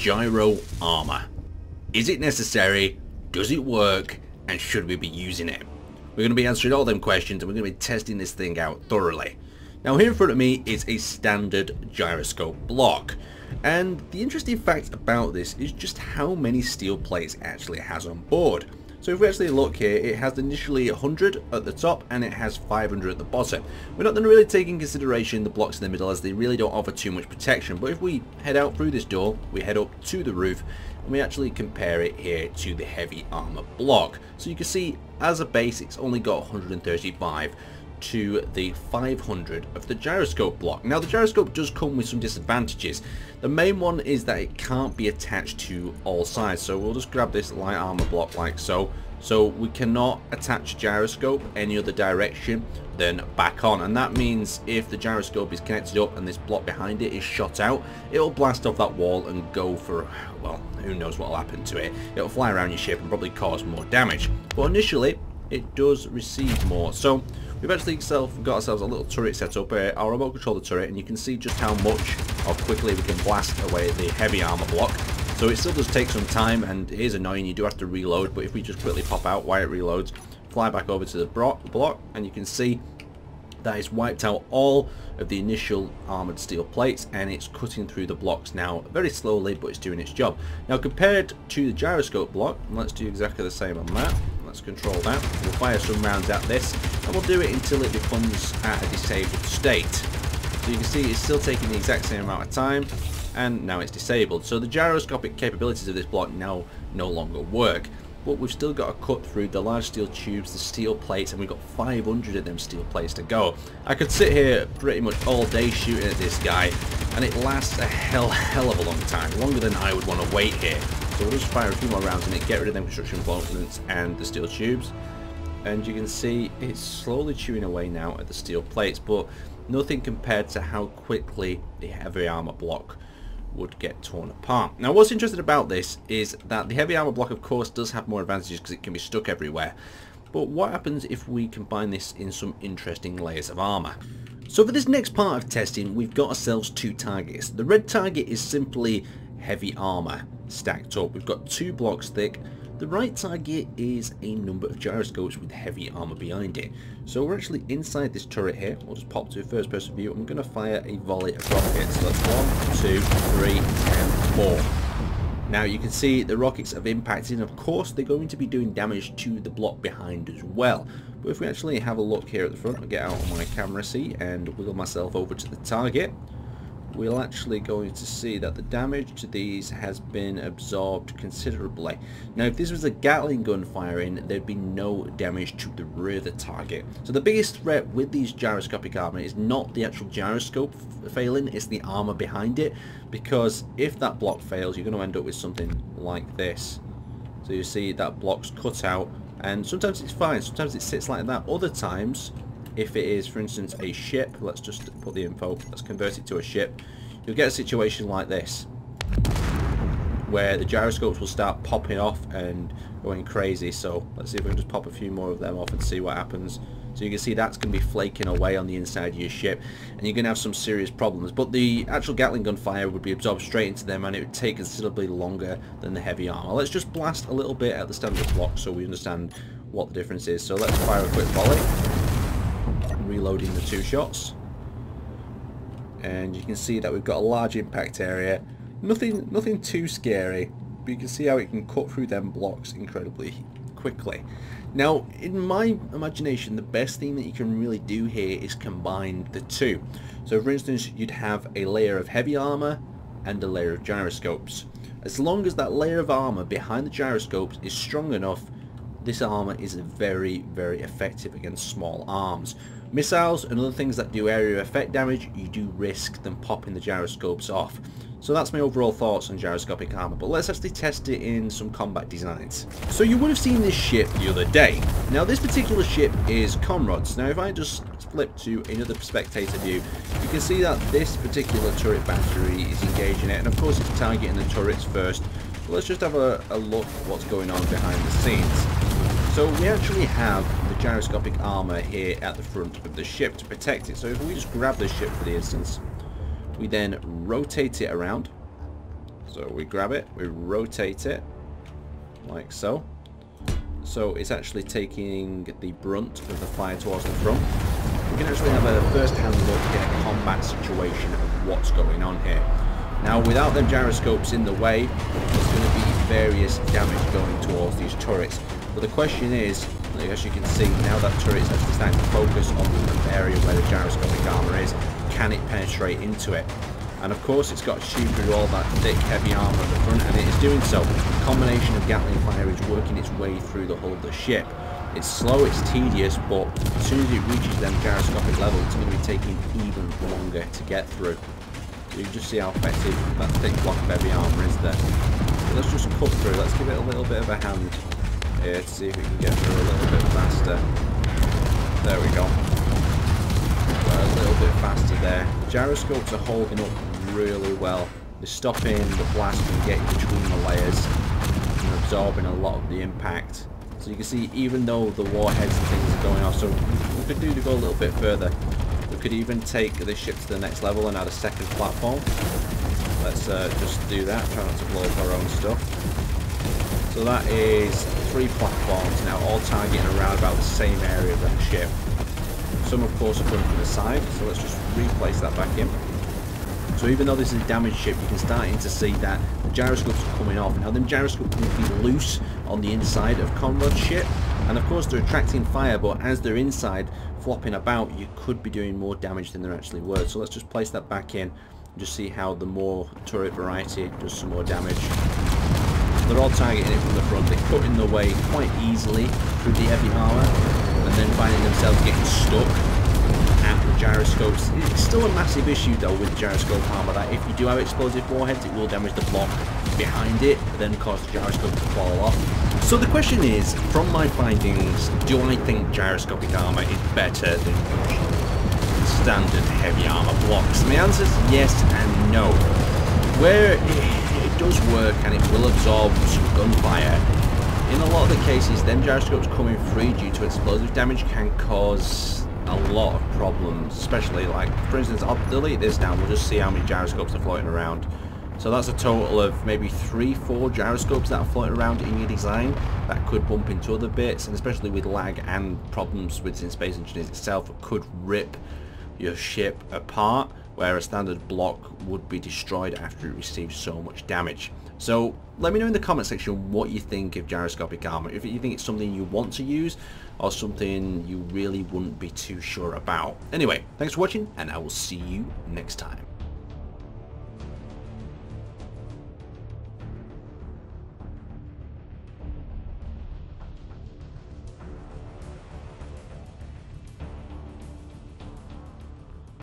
gyro armor. Is it necessary? Does it work? And should we be using it? We're going to be answering all them questions, and we're going to be testing this thing out thoroughly. Now here in front of me is a standard gyroscope block, and the interesting fact about this is just how many steel plates it actually has on board. So if we actually look here, it has initially 100 at the top and it has 500 at the bottom. We're not going to really take in consideration the blocks in the middle, as they really don't offer too much protection, but if we head out through this door, we head up to the roof, and we actually compare it here to the heavy armor block. So you can see as a base it's only got 135 to the 500 of the gyroscope block. Now the gyroscope does come with some disadvantages. The main one is that it can't be attached to all sides, so we'll just grab this light armor block like so. So we cannot attach gyroscope any other direction than back on, and that means if the gyroscope is connected up and this block behind it is shot out, it'll blast off that wall and go for, well, who knows what'll happen to it. It'll fly around your ship and probably cause more damage, but initially it does receive more. So we've actually got ourselves a little turret set up here, our remote controller turret, and you can see just how much or quickly we can blast away the heavy armor block. So it still does take some time, and it is annoying, you do have to reload, but if we just quickly pop out while it reloads, fly back over to the block, and you can see that it's wiped out all of the initial armoured steel plates, and it's cutting through the blocks now very slowly, but it's doing its job. Now compared to the gyroscope block, let's do exactly the same on that. Let's control that. We'll fire some rounds at this, and we'll do it until it becomes at a disabled state. So you can see it's still taking the exact same amount of time, and now it's disabled. So the gyroscopic capabilities of this block now no longer work. But we've still got to cut through the large steel tubes, the steel plates, and we've got 500 of them steel plates to go. I could sit here pretty much all day shooting at this guy, and it lasts a hell of a long time, longer than I would want to wait here. So we'll just fire a few more rounds in it, get rid of them construction components and the steel tubes, and you can see it's slowly chewing away now at the steel plates, but nothing compared to how quickly the heavy armor block would get torn apart. Now what's interesting about this is that the heavy armor block of course does have more advantages because it can be stuck everywhere, but what happens if we combine this in some interesting layers of armor? So for this next part of testing, we've got ourselves two targets. The red target is simply heavy armor stacked up. We've got two blocks thick. The right target is a number of gyroscopes with heavy armor behind it. So we're actually inside this turret here. We'll just pop to first person view. I'm going to fire a volley of rockets. So that's 1, 2, 3, and 4. Now you can see the rockets have impacted, and of course they're going to be doing damage to the block behind as well. But if we actually have a look here at the front, I'll get out of my camera seat and wiggle myself over to the target. We're actually going to see that the damage to these has been absorbed considerably. Now if this was a Gatling gun firing, there'd be no damage to the rear of the target. So the biggest threat with these gyroscopic armor is not the actual gyroscope failing, it's the armor behind it, because if that block fails, you're going to end up with something like this. So you see that block's cut out, and sometimes it's fine, sometimes it sits like that. Other times, if it is, for instance, a ship, let's just put the info, let's convert it to a ship, you'll get a situation like this, where the gyroscopes will start popping off and going crazy. So let's see if we can just pop a few more of them off and see what happens. So you can see that's going to be flaking away on the inside of your ship, and you're going to have some serious problems. But the actual Gatling gun fire would be absorbed straight into them, and it would take considerably longer than the heavy armor. Let's just blast a little bit at the standard block so we understand what the difference is. So let's fire a quick volley, reloading the two shots, and you can see that we've got a large impact area. Nothing too scary, but you can see how it can cut through them blocks incredibly quickly. Now in my imagination, the best thing that you can really do here is combine the two. So for instance, you'd have a layer of heavy armor and a layer of gyroscopes. As long as that layer of armor behind the gyroscopes is strong enough, this armor is very, very effective against small arms. Missiles and other things that do area effect damage, you do risk them popping the gyroscopes off. So that's my overall thoughts on gyroscopic armor, but let's actually test it in some combat designs. So you would have seen this ship the other day. Now this particular ship is Comrades. Now if I just flip to another spectator view, you can see that this particular turret battery is engaging it, and of course it's targeting the turrets first. But let's just have a look at what's going on behind the scenes. So we actually have the gyroscopic armor here at the front of the ship to protect it. So if we just grab the ship for the instance, we then rotate it around, So we grab it, we rotate it, like so. So it's actually taking the brunt of the fire towards the front. We can actually have a first-hand look at a combat situation of what's going on here. Now, without the gyroscopes in the way, there's going to be various damage going towards these turrets. But the question is, as you can see, now that turret is actually starting to focus on the area where the gyroscopic armor is, can it penetrate into it? And of course it's got to shoot through all that thick, heavy armour at the front, and it is doing so. The combination of Gatling fire is working its way through the hull of the ship. It's slow, it's tedious, but as soon as it reaches them gyroscopic level, it's going to be taking even longer to get through. So you can just see how effective that thick block of heavy armour is there. So let's just cut through, let's give it a little bit of a hand here to see if we can get through a little bit faster. There we go. We're a little bit faster there. The gyroscopes are holding up really well. They're stopping the blast and getting between the layers and absorbing a lot of the impact. So you can see, even though the warheads and things are going off, so we could do to go a little bit further. We could even take this ship to the next level and add a second platform. Let's just do that, try not to blow up our own stuff. So that is 3 platforms now, all targeting around about the same area of that ship. Some of course are coming from the side, so let's just replace that back in. So even though this is a damaged ship, you can start to see that the gyroscopes are coming off. Now, them gyroscopes will be loose on the inside of Comrade's ship, and of course they're attracting fire, but as they're inside, flopping about, you could be doing more damage than there actually were. So let's just place that back in and just see how the more turret variety does some more damage. They're all targeting it from the front, they're cutting their way quite easily through the heavy armour, and then finding themselves getting stuck. The gyroscopes. It's still a massive issue though with gyroscope armor, that if you do have explosive warheads, it will damage the block behind it, then cause the gyroscope to fall off. So the question is, from my findings, do I think gyroscopic armor is better than standard heavy armor blocks? And the answer is yes and no. Where it does work and it will absorb some gunfire, in a lot of the cases, then gyroscopes coming free due to explosive damage can cause a lot of problems, especially, like, for instance, I'll delete this down, we'll just see how many gyroscopes are floating around. So that's a total of maybe 3 or 4 gyroscopes that are floating around in your design that could bump into other bits, and especially with lag and problems within Space Engineers itself, it could rip your ship apart, where a standard block would be destroyed after it receives so much damage. So let me know in the comment section what you think of gyroscopic armor, if you think it's something you want to use or something you really wouldn't be too sure about. Anyway, thanks for watching, and I will see you next time.